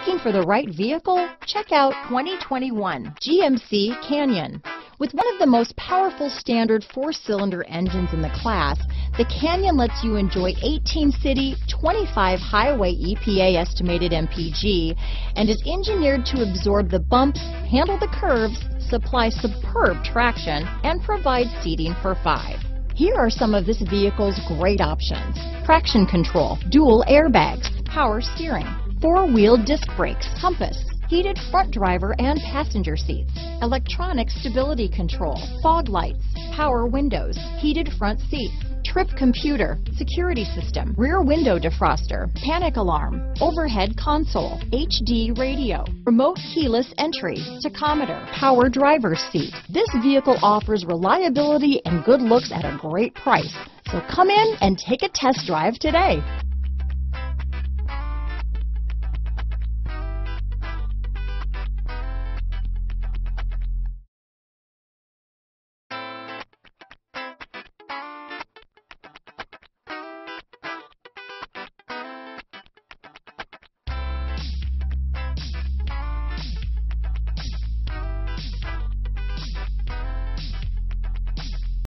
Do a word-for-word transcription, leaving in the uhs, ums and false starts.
Looking for the right vehicle? Check out twenty twenty-one G M C Canyon. With one of the most powerful standard four-cylinder engines in the class, the Canyon lets you enjoy eighteen city, twenty-five highway E P A estimated M P G, and is engineered to absorb the bumps, handle the curves, supply superb traction, and provide seating for five. Here are some of this vehicle's great options: traction control, dual airbags, power steering, four-wheel disc brakes, compass, heated front driver and passenger seats, electronic stability control, fog lights, power windows, heated front seats, trip computer, security system, rear window defroster, panic alarm, overhead console, H D radio, remote keyless entry, tachometer, power driver's seat. This vehicle offers reliability and good looks at a great price. So come in and take a test drive today.